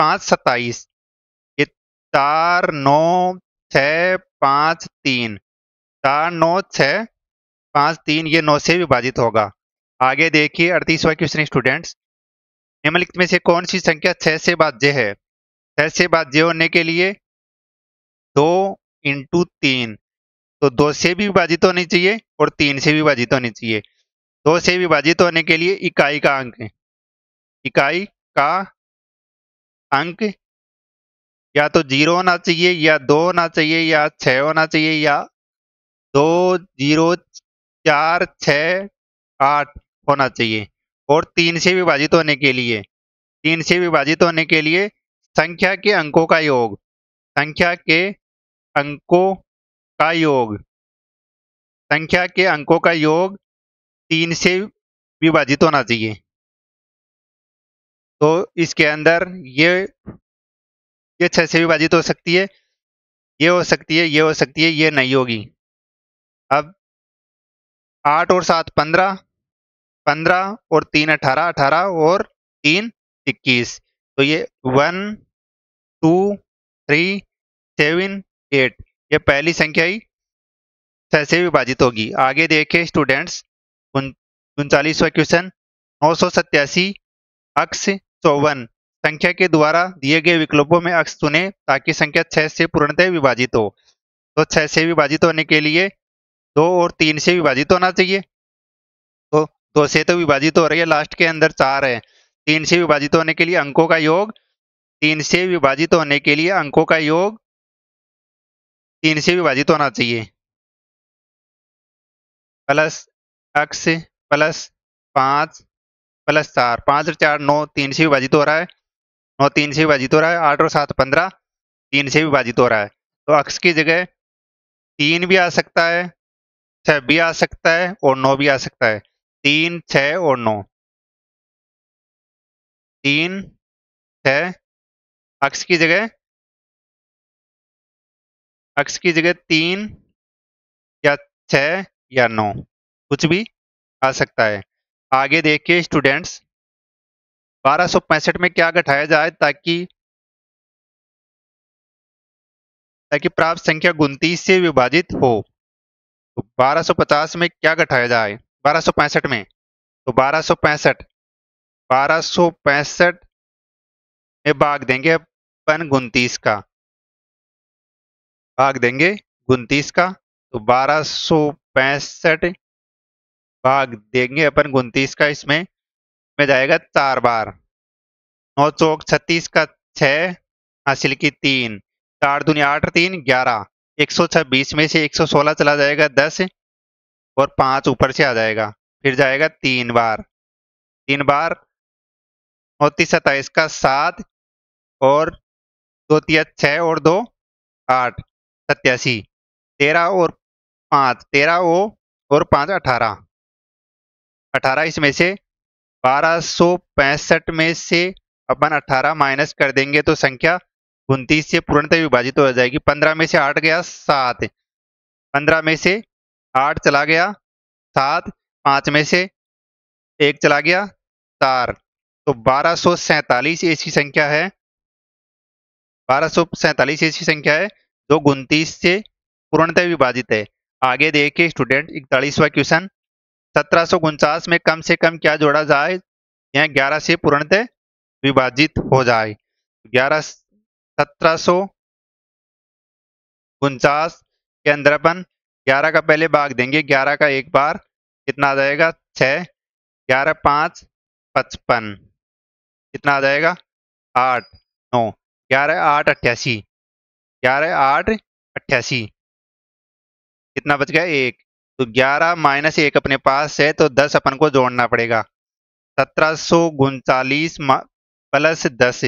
5 27 ये 4 9 6 5 3 ये 9 से विभाजित होगा। आगे देखिए 38वां क्वेश्चन स्टूडेंट्स, निम्नलिखित में से कौन सी संख्या 6 से भाज्य है? 6 से भाज्य होने के लिए 2 × 3, तो 2 से भी विभाजित होनी चाहिए और 3 से भी विभाजित होनी चाहिए। 2 से विभाजित होने के लिए इकाई का अंक या तो 0 होना चाहिए या 2 होना चाहिए या 6 होना चाहिए या 2 0 4 6 8 होना चाहिए। और 3 से विभाजित होने के लिए संख्या के अंकों का योग संख्या के अंकों का योग 3 से विभाजित होना चाहिए। तो इसके अंदर ये 6 से विभाजित हो सकती है, ये हो सकती है, ये नहीं होगी। अब 8 और 7 15, 15 और 3 18, 18 और 3 21, तो ये 1 2 3 7 8 ये पहली संख्या ही 6 से विभाजित होगी। आगे देखें स्टूडेंट्स 39वां क्वेश्चन, 987 अक्स 54 संख्या के द्वारा दिए गए विकल्पों में अक्स चुने ताकि संख्या 6 से पूर्णतः विभाजित हो। तो 6 से विभाजित होने के लिए 2 और 3 से विभाजित होना चाहिए। तो 2 से तो विभाजित हो रही है, लास्ट के अंदर 4 है। 3 से विभाजित होने के लिए अंकों का योग 3 से विभाजित होना चाहिए। प्लस अक्स प्लस 5 प्लस 4 5 और 4 9 3 से विभाजित हो रहा है, 8 और 7 15 3 से विभाजित हो रहा है। तो अक्स की जगह 3 भी आ सकता है, 6 भी आ सकता है और 9 भी आ सकता है। 3 6 और 9 3 6 अक्स की जगह 3 या 6 या 9 कुछ भी आ सकता है। आगे देखिए स्टूडेंट्स 1265 में क्या घटाया जाए ताकि प्राप्त संख्या 29 से विभाजित हो। तो 1250 में क्या घटाया जाए? 1265 में तो 1265 में भाग देंगे। पन 29 का भाग देंगे 29 का, तो 1265 भाग देंगे अपन 29 का, इसमें में जाएगा 4 बार, 9 चौक 36 का 6 हासिल की 3, 4 दूनी 8 3 11, 126 में से 116 चला जाएगा 10 और 5 ऊपर से आ जाएगा, फिर जाएगा 3 बार 29 27 का 7 और 2 3 6 और 2 8, 87, 13 और 5 18, 18 इसमें से 1265 में से अपन 18 माइनस कर देंगे तो संख्या 29 से पूर्णतः विभाजित हो जाएगी। 15 में से 8 गया 7, 15 में से 8 चला गया 7, 5 में से 1 चला गया 4, तो 1247 ऐसी संख्या है, 1247 ऐसी संख्या है जो 29 से पूर्णतः विभाजित है। आगे देखिए स्टूडेंट 41वां क्वेश्चन, 1749 में कम से कम क्या जोड़ा जाए, यहाँ 11 से पूर्णतः विभाजित हो जाए। 1749 के अंदर अपन 11 का पहले भाग देंगे, 11 का 1 बार कितना आ जाएगा 6, 11 5 55 कितना आ जाएगा 8 9, 11 8 88, 11 8 88 कितना बच गया 1, तो 11 माइनस 1 अपने पास है तो 10 अपन को जोड़ना पड़ेगा। 1739 प्लस 10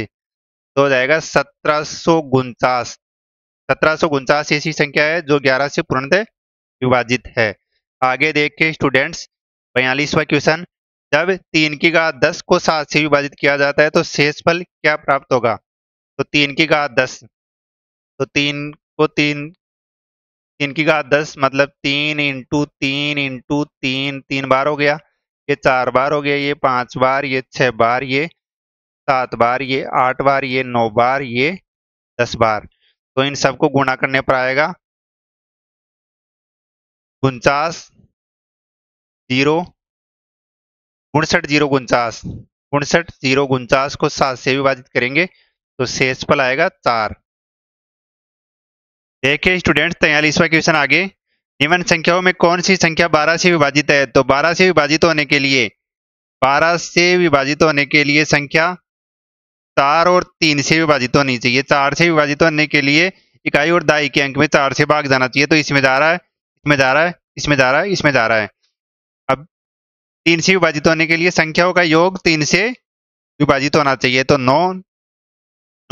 तो हो जाएगा 1749, 1749 ऐसी संख्या है जो 11 से पूर्णतः विभाजित है। आगे देखिए स्टूडेंट्स 42वां क्वेश्चन, जब 3 की घात 10 को 7 से विभाजित किया जाता है तो शेषफल क्या प्राप्त होगा, तो 3 की घात 10, तो 3 की घात 10 मतलब 3 इंटू 3 इंटू 3, 3 बार हो गया, ये 4 बार हो गया, ये 5 बार, ये 6 बार, ये 7 बार, ये 8 बार, ये 9 बार, ये 10 बार, तो इन सबको गुणा करने पर आएगा 59 0 59 को 7 से विभाजित करेंगे तो शेषफल आएगा 4। देखिए स्टूडेंट्स 43वां क्वेश्चन, आगे निम्न संख्याओं में कौन सी संख्या 12 से विभाजित है, तो 12 से विभाजित होने के लिए, 12 से विभाजित होने के लिए संख्या 4 और 3 से विभाजित होनी चाहिए, 4 से विभाजित होने के लिए इकाई और दाई के अंक में 4 से भाग जाना चाहिए, तो इसमें जा रहा है, इसमें जा रहा है, इसमें जा रहा है, इसमें जा रहा है। अब 3 से विभाजित होने के लिए संख्याओं का योग 3 से विभाजित होना चाहिए, तो 9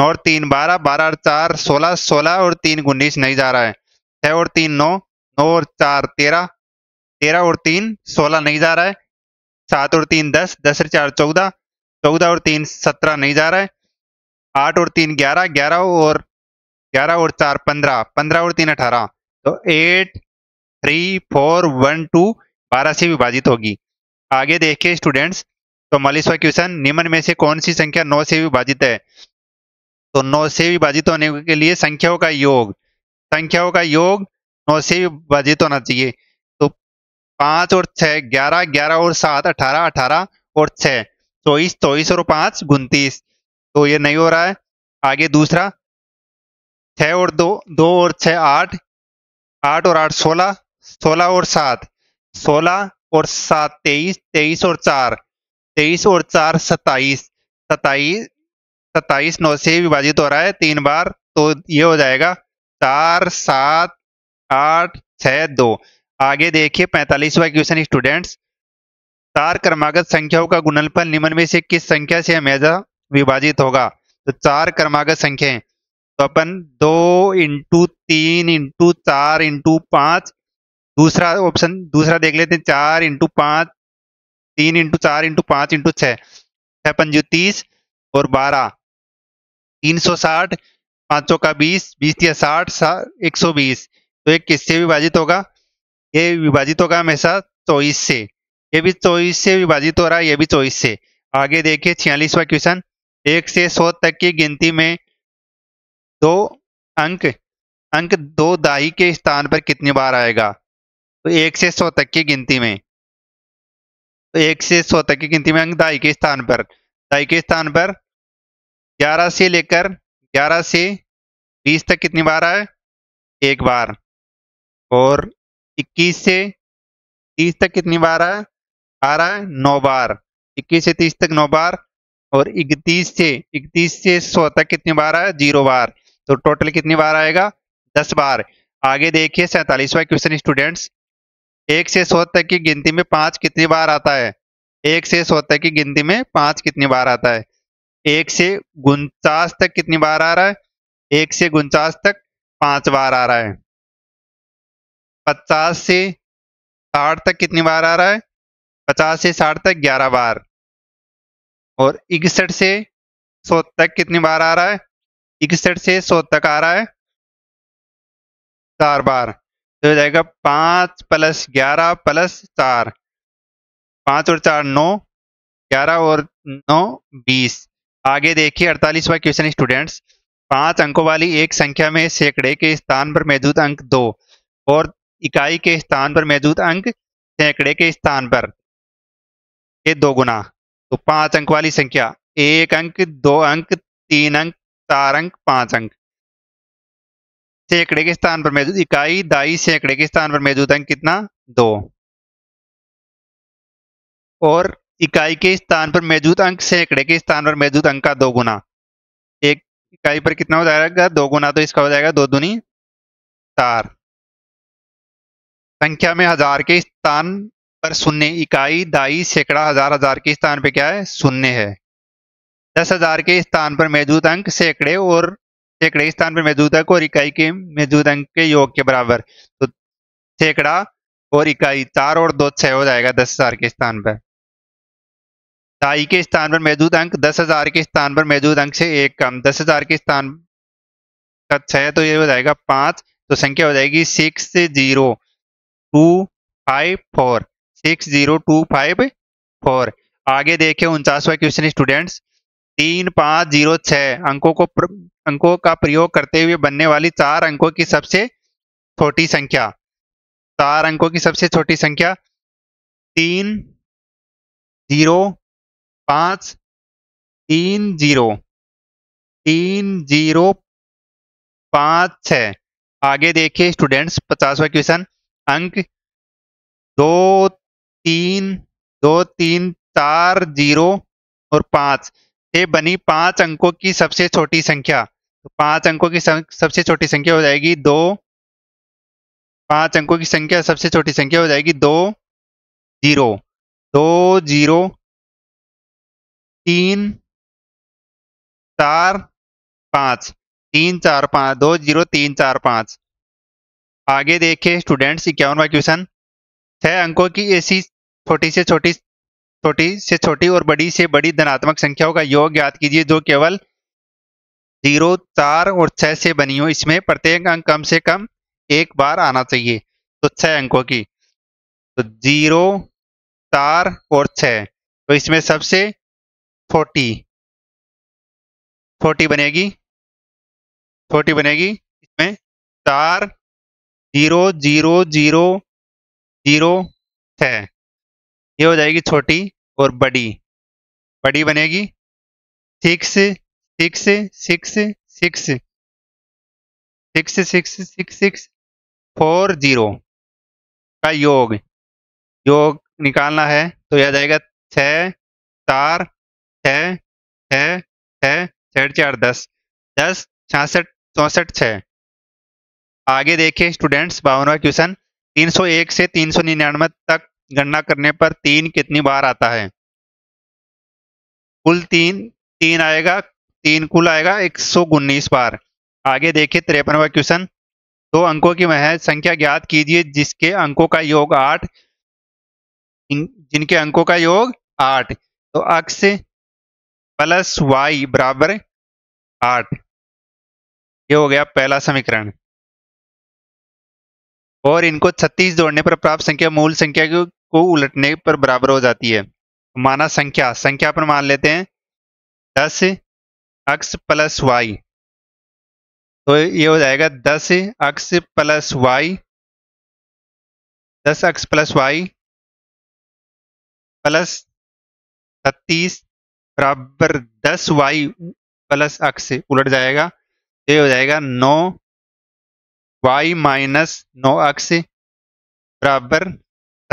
और 3 12, 12 और 4 16, 16 और 3 19 नहीं जा रहा है, 6 और 3 9, 9 और 4 13, 13 और 3 16 नहीं जा रहा है, 7 और 3 10, 10 और 4 14, 14 और 3 17 नहीं जा रहा है, 8 और 3 11, 11 और 4 15, 15 और 3 18, तो 8 3 4 1 2 12 से विभाजित होगी। आगे देखिए स्टूडेंट्स 44वां क्वेश्चन, निम्न में से कौन सी संख्या 9 से विभाजित है, तो 9 से विभाजित होने के लिए संख्याओं का योग, संख्याओं का योग 9 से विभाजित होना चाहिए, तो 5 और 6 11, 11 और 7 18, 18 और 6 24, 24 और 5 29, तो ये नहीं हो रहा है। आगे दूसरा 6 और 2 2 और 6 8, 8 और 8 16, 16 और 7, 16 और 7 23, 23 और 4 27, 27 9 से विभाजित हो रहा है 3 बार, तो ये हो जाएगा 4 7 8 6 2। आगे देखिए 45वां क्वेश्चन स्टूडेंट्स, 4 क्रमागत संख्याओं का गुणनफल निम्न में से किस संख्या से हमेशा विभाजित होगा, तो 4 क्रमागत संख्याएं, तो अपन 2 इंटू 3 इंटू 4 इंटू 5, दूसरा ऑप्शन दूसरा देख लेते हैं, 4 इंटू 5, 3 इंटू 4 इंटू 5 इंटू 6, 6 पंजू 30 और 12 360, 5 चौका 20, 20 या 60 120, तो ये किससे विभाजित होगा, ये विभाजित होगा हमेशा 24 से, ये भी 24 से विभाजित हो रहा है, ये भी 24 से। आगे देखिए 46वां क्वेश्चन, 1 से 100 तक की गिनती में 2 अंक 2 दाई के स्थान पर कितनी बार आएगा, तो 1 से 100 तक की गिनती में, तो 1 से 100 तक की गिनती में अंक दाई के स्थान पर, दाई के स्थान पर 11 से लेकर 11 से 20 तक कितनी बार आए? एक बार। और 21 से 30 तक कितनी बार आए? आ रहा है 9 बार। 21 से 30 तक 9 बार। और 31 से 100 तक कितनी बार आए? 0 बार। तो टोटल कितनी बार आएगा? 10 बार। आगे देखिए 47वां क्वेश्चन स्टूडेंट्स, 1 से 100 तक की गिनती में 5 कितनी बार आता है? 1 से 100 तक की गिनती में 5 कितनी बार आता है? 1 से 49 तक कितनी बार आ रहा है? 1 से 49 तक 5 बार आ रहा है। 50 से 60 तक कितनी बार आ रहा है? 50 से 60 तक 11 बार। और 61 से 100 तक कितनी बार आ रहा है? 61 से 100 तक आ रहा है 4 बार। तो हो जाएगा 5 + 11 + 4, 5 और 4 9, 11 और 9 20। आगे देखिए 48वां क्वेश्चन स्टूडेंट्स, 5 अंकों वाली एक संख्या में सैकड़े के स्थान पर मौजूद अंक 2 और इकाई के स्थान पर मौजूद अंक सैकड़े के स्थान पर के 2 गुना। तो 5 अंक वाली संख्या, 1 अंक 2 अंक 3 अंक 4 अंक 5 अंक। सैकड़े के स्थान पर मौजूद इकाई दाई, सैकड़े के स्थान पर मौजूद अंक कितना? 2। और इकाई के स्थान पर मौजूद अंक सैकड़े के स्थान पर मौजूद अंक का 2 गुना। एक इकाई पर कितना हो जाएगा? 2 गुना। तो इसका हो जाएगा 2 दूनी 4। संख्या में हजार के स्थान पर शून्य, इकाई दाई सैकड़ा हजार, हजार के स्थान पर क्या है? शून्य है। 10,000 के स्थान पर मौजूद अंक सैकड़े और सैकड़े के स्थान पर मौजूद अंक और इकाई के मौजूद अंक के योग के बराबर। तो सैकड़ा और इकाई 4 और 2 6 हो जाएगा 10,000 के स्थान पर। दाई के स्थान पर मौजूद अंक 10,000 के स्थान पर मौजूद अंक से 1 कम, 10,000 के स्थान का 6, तो ये हो जाएगा 5। तो संख्या हो जाएगी 60254, 60254। आगे देखें 49वां क्वेश्चन स्टूडेंट्स, 3506 अंकों का प्रयोग करते हुए बनने वाली 4 अंकों की सबसे छोटी संख्या, 4 अंकों की सबसे छोटी संख्या 30 5 30, 30 5 6। आगे देखिए स्टूडेंट्स 50वां क्वेश्चन, अंक 2 3 4 0 और 5 से बनी 5 अंकों की सबसे छोटी संख्या। तो 5 अंकों की सबसे छोटी संख्या हो जाएगी 2। 5 अंकों की संख्या सबसे छोटी संख्या हो जाएगी 2 0 2 0, 3 4 5, 3 4 5, 2 0 3 4 5। आगे देखें स्टूडेंट्स 51वां क्वेश्चन, 6 अंकों की ऐसी छोटी से छोटी और बड़ी से बड़ी धनात्मक संख्याओं का योग ज्ञात कीजिए जो केवल 0 4 और 6 से बनी हो। इसमें प्रत्येक अंक कम से कम 1 बार आना चाहिए। तो 6 अंकों की, तो 0 4 और 6, तो इसमें सबसे छोटी बनेगी, इसमें 4 0 0 0 0 6, ये हो जाएगी छोटी। और बड़ी बनेगी 6 6 6 6 6 6 6 6 4 0 का योग निकालना है। तो यह जाएगा 6 4 6 6 6 6 4 10 10, 66 64 6। आगे देखिए स्टूडेंट्स 52वां क्वेश्चन, 301 से 399 तक गणना करने पर 3 कितनी बार आता है? कुल 3 आएगा, 3 कुल आएगा 119 बार। आगे देखिए 53वां क्वेश्चन, 2 अंकों की महज संख्या ज्ञात कीजिए जिसके अंकों का योग 8, जिनके अंकों का योग 8। तो x + y = 8, ये हो गया पहला समीकरण। और इनको 36 जोड़ने पर प्राप्त संख्या मूल संख्या को उलटने पर बराबर हो जाती है। माना संख्या पर मान लेते हैं 10 x + y, तो ये हो जाएगा 10 x + y + 36 बराबर 10y + x, उलट जाएगा ये हो जाएगा 9y माइनस 9x बराबर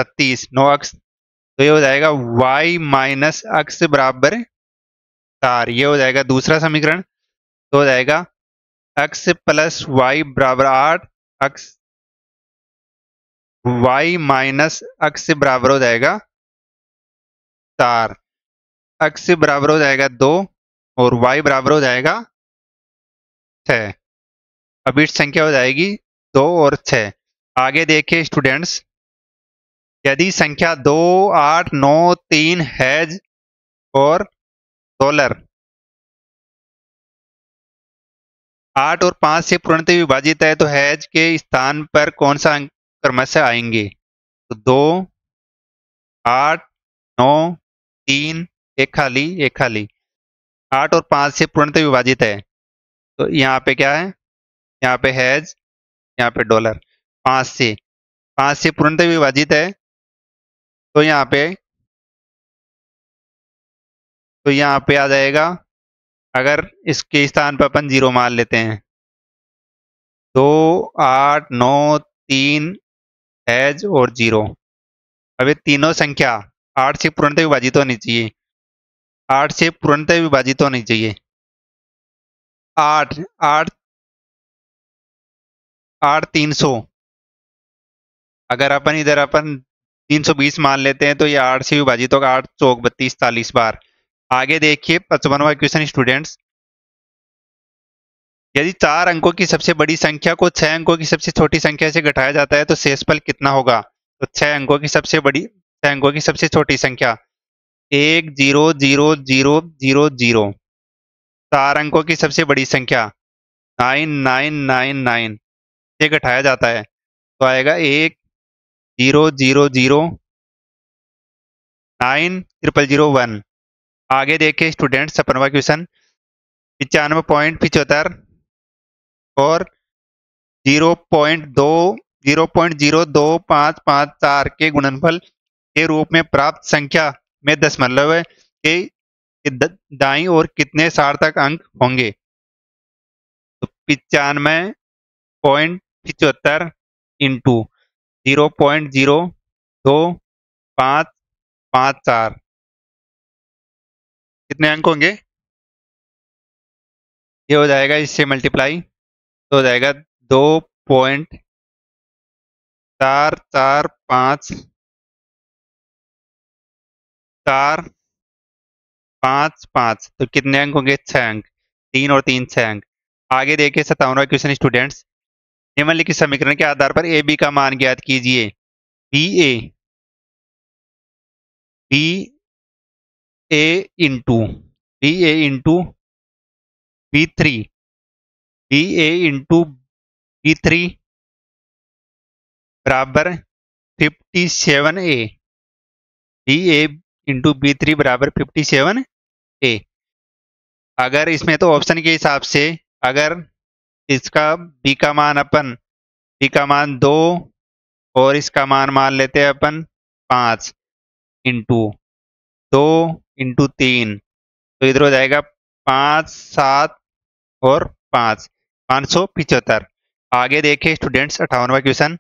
36, 9x तो ये हो जाएगा y माइनस x बराबर 4। ये हो जाएगा दूसरा समीकरण, तो हो जाएगा x प्लस वाई बराबर 8, x y माइनस x बराबर हो जाएगा 4, x बराबर हो जाएगा 2 और y बराबर हो जाएगा 6। अभी संख्या हो जाएगी 2 और 6। आगे देखिए स्टूडेंट्स, यदि संख्या 2, 8, 9, 3, हैज और डॉलर 8 और 5 से पूर्णतः विभाजित है तो हैज के स्थान पर कौन सा अंक क्रमशः आएंगे? तो 2, 8, 9, 3, एक खाली 8 और 5 से पूर्णतः विभाजित है तो यहाँ पे क्या है, यहाँ पे हैज, यहाँ पे डॉलर। 5 से पूर्णतः विभाजित है तो यहाँ पे आ जाएगा, अगर इसके स्थान पर अपन जीरो मान लेते हैं, 2, 8, 9, 3 हैज और 0। अब ये तीनों संख्या 8 से पूर्णतः विभाजित होनी चाहिए, 8 से पूर्णतः विभाजित होनी चाहिए। 8 300, अगर अपन 320 मान लेते हैं तो ये 8 से विभाजित होगा, 8 चौक 32, 40 बार। आगे देखिए 55वां क्वेश्चन स्टूडेंट्स, यदि 4 अंकों की सबसे बड़ी संख्या को 6 अंकों की सबसे छोटी संख्या से घटाया जाता है तो शेषफल कितना होगा? तो 6 अंकों की सबसे छोटी संख्या 1000000। 4 अंकों की सबसे बड़ी संख्या 9999 से घटाया जाता है तो आएगा 100090001। आगे देखिए स्टूडेंट 56वां क्वेश्चन, 95.75 और 0.02554 के गुणनफल के रूप में प्राप्त संख्या में दशमलव के दाईं ओर कितने सार्थक अंक होंगे? तो 95.75 इंटू 0.02554 कितने अंक होंगे? ये हो जाएगा इससे मल्टीप्लाई तो हो जाएगा 2.445455। तो कितने अंक होंगे? 6 अंक, 3 और 3 6 अंक। आगे देखिए 57वां क्वेश्चन स्टूडेंट्स, निम्नलिखित समीकरण के आधार पर ए बी का मान ज्ञात कीजिए। बी ए इंटू बी थ्री बराबर 57a। बी ए इंटू बी थ्री बराबर 57a। अगर इसमें तो ऑप्शन के हिसाब से अगर इसका बी का मान 2 और इसका मान लेते हैं अपन 5 इंटू 2 इंटू 3 तो इधर हो जाएगा 5, 7 और 5, 575। आगे देखें स्टूडेंट्स 58वां क्वेश्चन,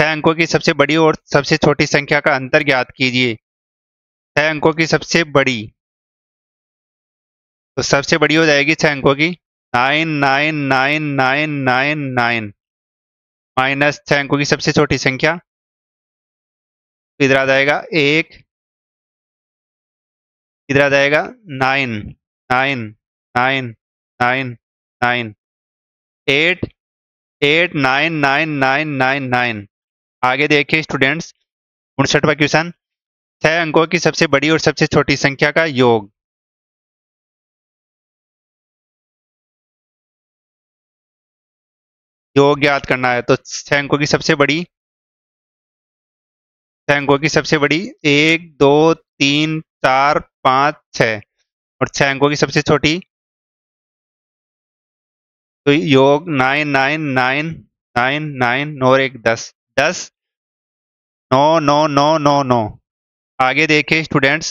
6 अंकों की सबसे बड़ी और सबसे छोटी संख्या का अंतर ज्ञात कीजिए। 6 अंकों की सबसे बड़ी, तो सबसे बड़ी हो जाएगी 6 अंकों की 999999 माइनस 6 अंकों की सबसे छोटी संख्या इधर आ जाएगा 1, इधर आ जाएगा 9 9 9 9 9 8 8 9 9 9 9 9। आगे देखिए स्टूडेंट्स 59वां क्वेश्चन, 6 अंकों की सबसे बड़ी और सबसे छोटी संख्या का योग। 6 करना है तो 6 अंकों की सबसे बड़ी 1 2 3 4 5 6 और 6 अंकों की सबसे छोटी तो योग 9 9 9 9 9 और 1 10 10 9 9 9 9 9। आगे देखिए स्टूडेंट्स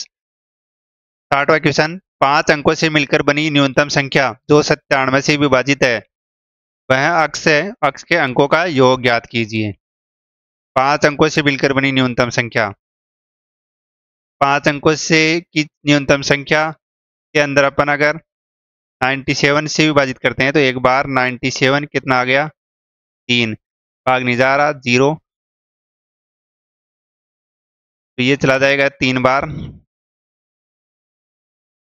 60वां क्वेश्चन, 5 अंकों से मिलकर बनी न्यूनतम संख्या जो 97 से विभाजित है वह अक्ष के अंकों का योग ज्ञात कीजिए। 5 अंकों से मिलकर बनी न्यूनतम संख्या, 5 अंकों से की न्यूनतम संख्या के अंदर अपन अगर 97 से विभाजित करते हैं तो एक बार 97 कितना आ गया 3, भाग नहीं जा रहा 0, तो ये चला जाएगा 3 बार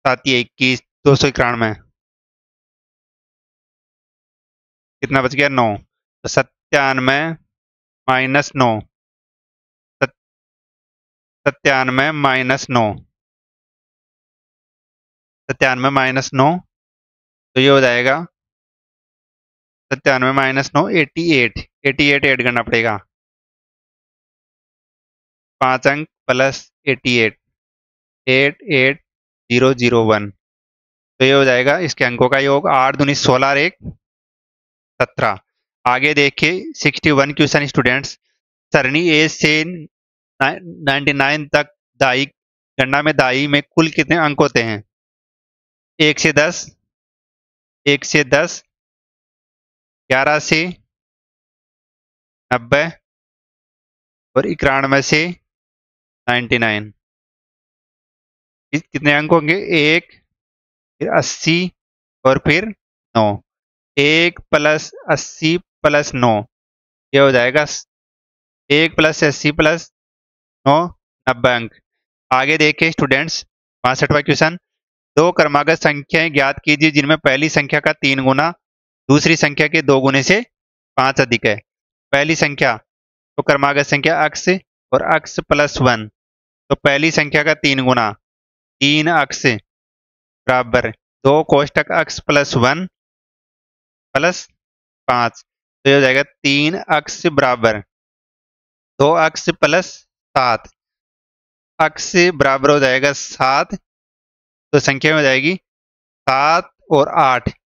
7 21, 291 कितना बच गया 9, तो 97 - 9, 97 - 9, 97 - 9, तो ये हो जाएगा 97 - 9 88, 88 ऐड करना पड़ेगा, 5 अंक प्लस 88, 88001, तो ये हो जाएगा इसके अंकों का योग 8 दूनी 16 और 1 17। आगे देखिए 61 क्वेश्चन स्टूडेंट्स, सरणी ए से 99 तक दाई गणना में कुल कितने अंक होते हैं? 1 से 10, 1 से 10, 11 से 90 और 91 से 99। कितने अंक होंगे? 1, फिर 80 और फिर 9। 1 + 80 + 9, ये हो जाएगा 1 + 80 + 9, 90 अंक। आगे देखिए स्टूडेंट्स 62वां क्वेश्चन, 2 क्रमागत संख्याएं ज्ञात कीजिए जिनमें पहली संख्या का 3 गुना दूसरी संख्या के 2 गुने से 5 अधिक है। पहली संख्या तो क्रमागत संख्या अक्ष और अक्ष +1, तो पहली संख्या का 3 गुना 3 अक्ष बराबर 2 कोष्टक अक्ष +1 + 5, तो ये हो जाएगा 3 अक्ष बराबर 2 अक्ष + 7, अक्ष बराबर हो जाएगा 7, तो संख्या में हो जाएगी 7 और 8,